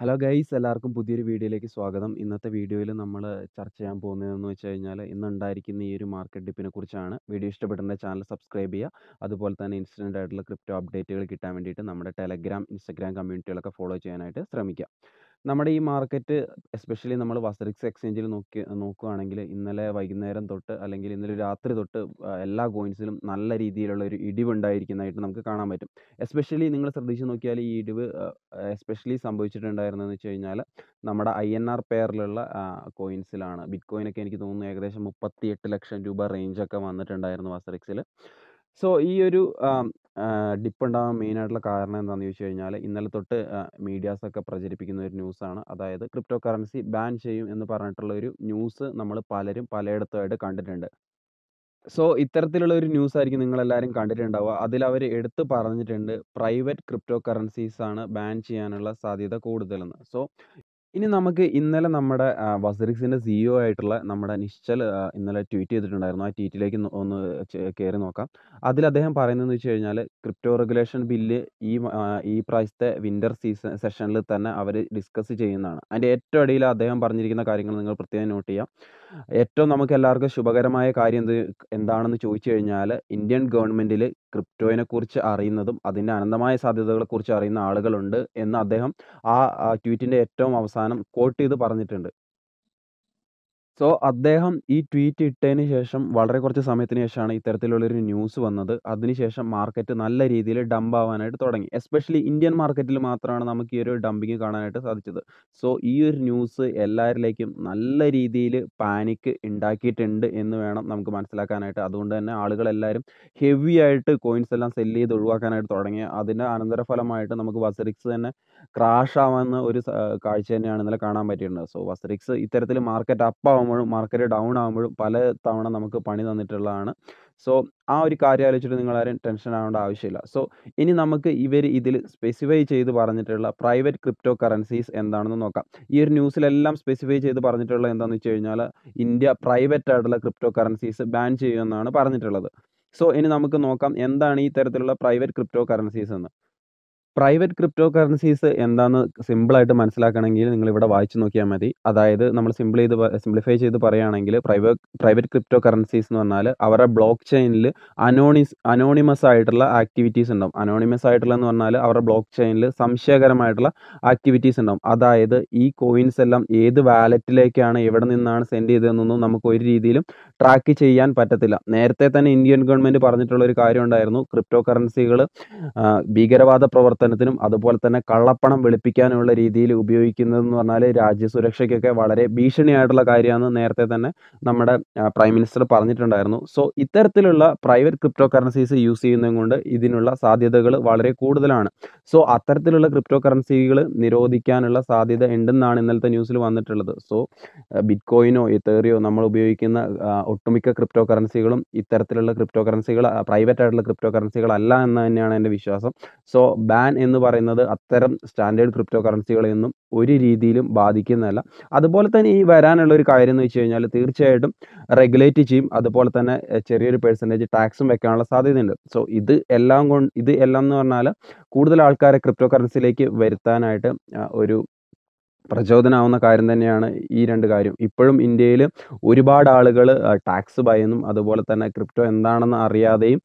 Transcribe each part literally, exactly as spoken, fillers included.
Hello guys, എല്ലാവർക്കും പുതിയൊരു വീഡിയോയിലേക്ക് സ്വാഗതം. ഇന്നത്തെ വീഡിയോയിൽ നമ്മൾ ചർച്ച ചെയ്യാൻ പോകുന്നതെന്ന് വെച്ച് കഴിഞ്ഞാൽ ഇന്നുണ്ടായിരിക്കുന്ന ഈ ഒരു മാർക്കറ്റ് ഡിപ്പിനെ കുറിച്ചാണ്. വീഡിയോ ഇഷ്ടപ്പെടുന്ന ചാനൽ സബ്സ്ക്രൈബ് ചെയ്യുക. അതുപോലെ തന്നെ ഇൻസ്റ്റൻ്റ് ആയിട്ടുള്ള ക്രിപ്റ്റോ അപ്ഡേറ്റുകൾ കിട്ടാൻ വേണ്ടിയിട്ട് നമ്മുടെ ടെലഗ്രാം, ഇൻസ്റ്റഗ്രാം കമ്മ്യൂണിറ്റികളൊക്കെ ഫോളോ ചെയ്യാനായിട്ട് ശ്രമിക്കുക. നമ്മുടെ ഈ മാർക്കറ്റ് എസ്പെഷ്യലി നമ്മൾ വസറിക്സ് എക്സ്ചേഞ്ചിൽ നോക്കി നോക്കുകയാണെങ്കിൽ ഇന്നലെ വൈകുന്നേരം തൊട്ട് അല്ലെങ്കിൽ ഇന്നലെ രാത്രി തൊട്ട് എല്ലാ കോയിൻസിലും നല്ല രീതിയിലുള്ള ഒരു ഇടിവ് ഉണ്ടായിരിക്കുന്നതായിട്ട് നമുക്ക് കാണാൻ പറ്റും. എസ്പെഷ്യലി നിങ്ങൾ ശ്രദ്ധിച്ച് നോക്കിയാൽ ഈ ഇടിവ് എസ്പെഷ്യലി സംഭവിച്ചിട്ടുണ്ടായിരുന്നതെന്ന് വെച്ച് കഴിഞ്ഞാൽ നമ്മുടെ ഐ എൻ ആർ പെയറിലുള്ള കോയിൻസിലാണ്. ബിറ്റ് കോയിനൊക്കെ എനിക്ക് തോന്നുന്നു ഏകദേശം മുപ്പത്തി എട്ട് ലക്ഷം രൂപ റേഞ്ചൊക്കെ വന്നിട്ടുണ്ടായിരുന്നു വസറിക്സിൽ. സോ ഈ ഒരു ഡിപ്പ് ഉണ്ടാകാൻ മെയിനായിട്ടുള്ള കാരണം എന്താണെന്ന് ചോദിച്ചു കഴിഞ്ഞാൽ ഇന്നലെ തൊട്ട് മീഡിയാസൊക്കെ പ്രചരിപ്പിക്കുന്ന ഒരു ന്യൂസാണ്. അതായത് ക്രിപ്റ്റോ കറൻസി ബാൻ ചെയ്യും എന്ന് പറഞ്ഞിട്ടുള്ള ഒരു ന്യൂസ് നമ്മൾ പലരും പലയിടത്തുമായിട്ട് കണ്ടിട്ടുണ്ട്. സോ ഇത്തരത്തിലുള്ള ഒരു ന്യൂസായിരിക്കും നിങ്ങളെല്ലാവരും കണ്ടിട്ടുണ്ടാവുക. അതിലവർ എടുത്ത് പറഞ്ഞിട്ടുണ്ട് പ്രൈവറ്റ് ക്രിപ്റ്റോ കറൻസീസാണ് ബാൻ ചെയ്യാനുള്ള സാധ്യത കൂടുതലെന്ന്. സോ ഇനി നമുക്ക് ഇന്നലെ നമ്മുടെ വസറിക്സിൻ്റെ സിഇഒ ആയിട്ടുള്ള നമ്മുടെ നിശ്ചൽ ഇന്നലെ ട്വീറ്റ് ചെയ്തിട്ടുണ്ടായിരുന്നു. ആ ട്വീറ്റിലേക്ക് ഒന്ന് കയറി നോക്കാം. അതിൽ അദ്ദേഹം പറയുന്നതെന്ന് വെച്ച് കഴിഞ്ഞാൽ ക്രിപ്റ്റോ റെഗുലേഷൻ ബില്ല് ഈ ഈ പ്രാവശ്യത്തെ വിൻ്റർ സീസൺ സെഷനിൽ തന്നെ അവർ ഡിസ്കസ് ചെയ്യുന്നതാണ്. അതിൻ്റെ ഏറ്റവും ഇടയിൽ അദ്ദേഹം പറഞ്ഞിരിക്കുന്ന കാര്യങ്ങൾ നിങ്ങൾ പ്രത്യേകം നോട്ട് ചെയ്യാം. ഏറ്റവും നമുക്ക് എല്ലാവർക്കും ശുഭകരമായ കാര്യം എന്ത് എന്താണെന്ന് ചോദിച്ചു കഴിഞ്ഞാൽ ഇന്ത്യൻ ഗവൺമെൻറ്റിൽ ക്രിപ്റ്റോയിനെ കുറിച്ച് അറിയുന്നതും അതിൻ്റെ അനന്തമായ സാധ്യതകളെക്കുറിച്ച് അറിയുന്ന ആളുകളുണ്ട് എന്ന് അദ്ദേഹം ആ ട്വീറ്റിൻ്റെ ഏറ്റവും അവസാനം കോട്ട് ചെയ്ത് പറഞ്ഞിട്ടുണ്ട്. സോ അദ്ദേഹം ഈ ട്വീറ്റ് ഇട്ടതിന് ശേഷം വളരെ കുറച്ച് സമയത്തിന് ശേഷമാണ് ഇത്തരത്തിലുള്ളൊരു ന്യൂസ് വന്നത്. അതിനുശേഷം മാർക്കറ്റ് നല്ല രീതിയിൽ ഡംപ് ആവാനായിട്ട് തുടങ്ങി. എസ്പെഷ്യലി ഇന്ത്യൻ മാർക്കറ്റിൽ മാത്രമാണ് നമുക്ക് ഈ ഒരു ഡംപിങ് കാണാനായിട്ട് സാധിച്ചത്. സോ ഈ ഒരു ന്യൂസ് എല്ലാവരിലേക്കും നല്ല രീതിയിൽ പാനിക്ക് ഉണ്ടാക്കിയിട്ടുണ്ട് എന്ന് വേണം നമുക്ക് മനസ്സിലാക്കാനായിട്ട്. അതുകൊണ്ട് തന്നെ ആളുകളെല്ലാവരും ഹെവി ആയിട്ട് കോയിൻസ് എല്ലാം സെല്ല് ചെയ്ത് ഒഴിവാക്കാനായിട്ട് തുടങ്ങി. അതിൻ്റെ അനന്തരഫലമായിട്ട് നമുക്ക് വസറിക്സ് തന്നെ ക്രാഷ് ആവുന്ന ഒരു കാഴ്ച തന്നെയാണ് ഇന്നലെ കാണാൻ പറ്റിയിട്ടുണ്ട്. സോ വസറിക്സ് ഇത്തരത്തിൽ മാർക്കറ്റ് അപ്പ് ആവും ും മാർക്കറ്റ് ഡൗൺ ആകുമ്പോഴും പല തവണ നമുക്ക് പണി തന്നിട്ടുള്ളതാണ്. സോ ആ ഒരു കാര്യം ആലോചിച്ചിട്ട് നിങ്ങൾ ആരും ടെൻഷൻ ആവേണ്ട ആവശ്യമില്ല. സോ ഇനി നമുക്ക് ഇവർ ഇതിൽ സ്പെസിഫൈ ചെയ്ത് പറഞ്ഞിട്ടുള്ള പ്രൈവറ്റ് ക്രിപ്റ്റോ കറൻസീസ് എന്താണെന്ന് നോക്കാം. ഈ ഒരു ന്യൂസിലെല്ലാം സ്പെസിഫൈ ചെയ്ത് പറഞ്ഞിട്ടുള്ള എന്താണെന്ന് വെച്ച് കഴിഞ്ഞാൽ ഇന്ത്യ പ്രൈവറ്റ് ആയിട്ടുള്ള ക്രിപ്റ്റോ കറൻസീസ് ബാൻ ചെയ്യുമെന്നാണ് പറഞ്ഞിട്ടുള്ളത്. സോ ഇനി നമുക്ക് നോക്കാം എന്താണ് ഈ തരത്തിലുള്ള പ്രൈവറ്റ് ക്രിപ്റ്റോ കറൻസീസ് എന്ന്. പ്രൈവറ്റ് ക്രിപ്റ്റോ കറൻസീസ് എന്താണെന്ന് സിമ്പിളായിട്ട് മനസ്സിലാക്കണമെങ്കിൽ നിങ്ങളിവിടെ വായിച്ചു നോക്കിയാൽ മതി. അതായത് നമ്മൾ സിമ്പിൾ ചെയ്ത് സിംപ്ലിഫൈ ചെയ്ത് പറയുകയാണെങ്കിൽ പ്രൈവറ്റ് പ്രൈവറ്റ് ക്രിപ്റ്റോ കറൻസീസ് എന്ന് പറഞ്ഞാൽ അവരുടെ ബ്ലോക്ക് ചെയിനിൽ അനോണിസ് അനോണിമസ് ആയിട്ടുള്ള ആക്ടിവിറ്റീസ് ഉണ്ടാവും. അനോണിമസ് ആയിട്ടുള്ളതെന്ന് പറഞ്ഞാൽ അവരുടെ ബ്ലോക്ക് ചെയിനിൽ സംശയകരമായിട്ടുള്ള ആക്ടിവിറ്റീസ് ഉണ്ടാവും. അതായത് ഈ കോയിൻസ് എല്ലാം ഏത് വാലറ്റിലേക്കാണ്, എവിടെ നിന്നാണ് സെൻഡ് ചെയ്തതെന്നൊന്നും നമുക്ക് ഒരു രീതിയിലും ട്രാക്ക് ചെയ്യാൻ പറ്റത്തില്ല. നേരത്തെ തന്നെ ഇന്ത്യൻ ഗവൺമെൻറ് പറഞ്ഞിട്ടുള്ളൊരു കാര്യം ഉണ്ടായിരുന്നു, ക്രിപ്റ്റോ കറൻസികൾ ഭീകരവാദ പ്രവർത്തനം ത്തിനും അതുപോലെ തന്നെ കള്ളപ്പണം വെളുപ്പിക്കാനുള്ള രീതിയിൽ ഉപയോഗിക്കുന്നതെന്ന് പറഞ്ഞാൽ രാജ്യസുരക്ഷയ്ക്കൊക്കെ വളരെ ഭീഷണിയായിട്ടുള്ള കാര്യമാണ് നേരത്തെ തന്നെ നമ്മുടെ പ്രൈം മിനിസ്റ്റർ പറഞ്ഞിട്ടുണ്ടായിരുന്നു. സോ ഇത്തരത്തിലുള്ള പ്രൈവറ്റ് ക്രിപ്റ്റോ കറൻസീസ് യൂസ് ചെയ്യുന്നതും കൊണ്ട് ഇതിനുള്ള സാധ്യതകൾ വളരെ കൂടുതലാണ്. സോ അത്തരത്തിലുള്ള ക്രിപ്റ്റോ കറൻസികൾ നിരോധിക്കാനുള്ള സാധ്യത ഉണ്ടെന്നാണ് ഇന്നലത്തെ ന്യൂസിൽ വന്നിട്ടുള്ളത്. സോ ബിറ്റ് കോയിനോ ഇതേറിയോ നമ്മൾ ഉപയോഗിക്കുന്ന ഒട്ടുമിക്ക ക്രിപ്റ്റോ കറൻസികളും ഇത്തരത്തിലുള്ള ക്രിപ്റ്റോ കറൻസികൾ പ്രൈവറ്റ് ആയിട്ടുള്ള ക്രിപ്റ്റോ കറൻസികളല്ല എന്ന് തന്നെയാണ് എൻ്റെ വിശ്വാസം. സോ ബാൻ എന്ന് പറയുന്നത് അത്തരം സ്റ്റാൻഡേർഡ് ക്രിപ്റ്റോ കറൻസികളെയൊന്നും ഒരു രീതിയിലും ബാധിക്കുന്നതല്ല. അതുപോലെ തന്നെ ഈ വരാനുള്ള ഒരു കാര്യം എന്ന് വെച്ച് കഴിഞ്ഞാൽ തീർച്ചയായിട്ടും റെഗുലേറ്റ് ചെയ്യും. അതുപോലെ തന്നെ ചെറിയൊരു പെർസെൻറ്റേജ് ടാക്സും വെക്കാനുള്ള സാധ്യതയുണ്ട്. സോ ഇത് എല്ലാം കൊണ്ട് ഇത് എല്ലാം എന്ന് പറഞ്ഞാൽ കൂടുതൽ ആൾക്കാരെ ക്രിപ്റ്റോ കറൻസിയിലേക്ക് വരുത്താനായിട്ട് ഒരു പ്രചോദനമാവുന്ന കാര്യം തന്നെയാണ് ഈ രണ്ട് കാര്യം. ഇപ്പോഴും ഇന്ത്യയിൽ ഒരുപാട് ആളുകൾ ടാക്സ് ഭയന്നും അതുപോലെ തന്നെ ക്രിപ്റ്റോ എന്താണെന്ന് അറിയാതെയും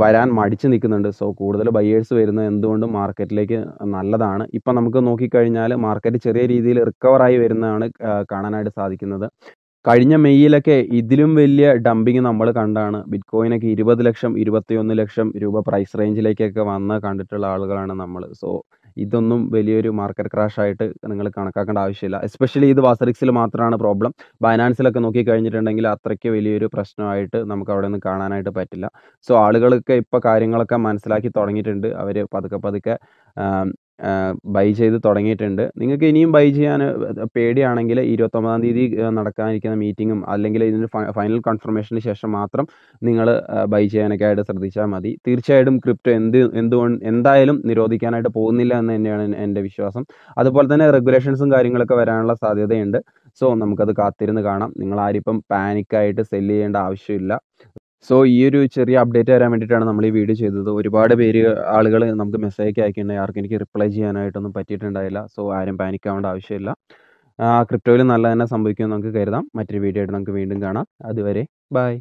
വരാൻ മടിച്ചു നിൽക്കുന്നുണ്ട്. സോ കൂടുതൽ ബയേഴ്സ് വരുന്നത് എന്തുകൊണ്ടും മാർക്കറ്റിലേക്ക് നല്ലതാണ്. ഇപ്പം നമുക്ക് നോക്കിക്കഴിഞ്ഞാൽ മാർക്കറ്റ് ചെറിയ രീതിയിൽ റിക്കവറായി വരുന്നതാണ് കാണാനായിട്ട് സാധിക്കുന്നത്. കഴിഞ്ഞ മെയ്യിലൊക്കെ ഇതിലും വലിയ ഡംപിങ് നമ്മൾ കണ്ടാണ്. ബിറ്റ് കോയിനൊക്കെ ഇരുപത് ലക്ഷം ഇരുപത്തിയൊന്ന് ലക്ഷം രൂപ പ്രൈസ് റേഞ്ചിലേക്കൊക്കെ വന്ന് കണ്ടിട്ടുള്ള ആളുകളാണ് നമ്മൾ. സോ ഇതൊന്നും വലിയൊരു മാർക്കറ്റ് ക്രാഷ് ആയിട്ട് നിങ്ങൾ കണക്കാക്കേണ്ട ആവശ്യമില്ല. എസ്പെഷ്യലി ഇത് വസറിക്സിൽ മാത്രമാണ് പ്രോബ്ലം. ബൈനാൻസിലൊക്കെ നോക്കി കഴിഞ്ഞിട്ടുണ്ടെങ്കിൽ അത്രയ്ക്ക് വലിയൊരു പ്രശ്നമായിട്ട് നമുക്ക് അവിടെ നിന്ന് കാണാനായിട്ട് പറ്റില്ല. സോ ആളുകളൊക്കെ ഇപ്പോൾ കാര്യങ്ങളൊക്കെ മനസ്സിലാക്കി തുടങ്ങിയിട്ടുണ്ട്. അവർ പതുക്കെ പതുക്കെ ബൈ ചെയ്ത് തുടങ്ങിയിട്ടുണ്ട്. നിങ്ങൾക്ക് ഇനിയും ബൈ ചെയ്യാൻ പേടിയാണെങ്കിൽ ഇരുപത്തൊമ്പതാം തീയതി നടക്കാനിരിക്കുന്ന മീറ്റിങ്ങും അല്ലെങ്കിൽ ഇതിൻ്റെ ഫൈനൽ കൺഫർമേഷന് ശേഷം മാത്രം നിങ്ങൾ ബൈ ചെയ്യാനൊക്കെ ആയിട്ട് ശ്രദ്ധിച്ചാൽ മതി. തീർച്ചയായിട്ടും ക്രിപ്റ്റോ എന്ത് എന്തുകൊണ്ട് എന്തായാലും നിരോധിക്കാനായിട്ട് പോകുന്നില്ല എന്ന് തന്നെയാണ് എൻ്റെ വിശ്വാസം. അതുപോലെ തന്നെ റെഗുലേഷൻസും കാര്യങ്ങളൊക്കെ വരാനുള്ള സാധ്യതയുണ്ട്. സോ നമുക്കത് കാത്തിരുന്ന് കാണാം. നിങ്ങളാരും ഇപ്പം പാനിക്കായിട്ട് സെല്ല് ചെയ്യേണ്ട ആവശ്യമില്ല. സോ ഈ ഒരു ചെറിയ അപ്ഡേറ്റ് തരാൻ വേണ്ടിയിട്ടാണ് നമ്മൾ ഈ വീഡിയോ ചെയ്തത്. ഒരുപാട് പേര് ആളുകൾ നമുക്ക് മെസ്സേജൊക്കെ അയക്കുന്നുണ്ട്, ആർക്കും എനിക്ക് റിപ്ലൈ ചെയ്യാനായിട്ടൊന്നും പറ്റിയിട്ടുണ്ടായില്ല. സോ ആരും പാനിക് ആവേണ്ട ആവശ്യമില്ല. ക്രിപ്റ്റോയിൽ നല്ല തന്നെ സംഭവിക്കുമെന്ന് നമുക്ക് കരുതാം. മറ്റൊരു വീഡിയോ ആയിട്ട് നമുക്ക് വീണ്ടും കാണാം. അതുവരെ ബൈ.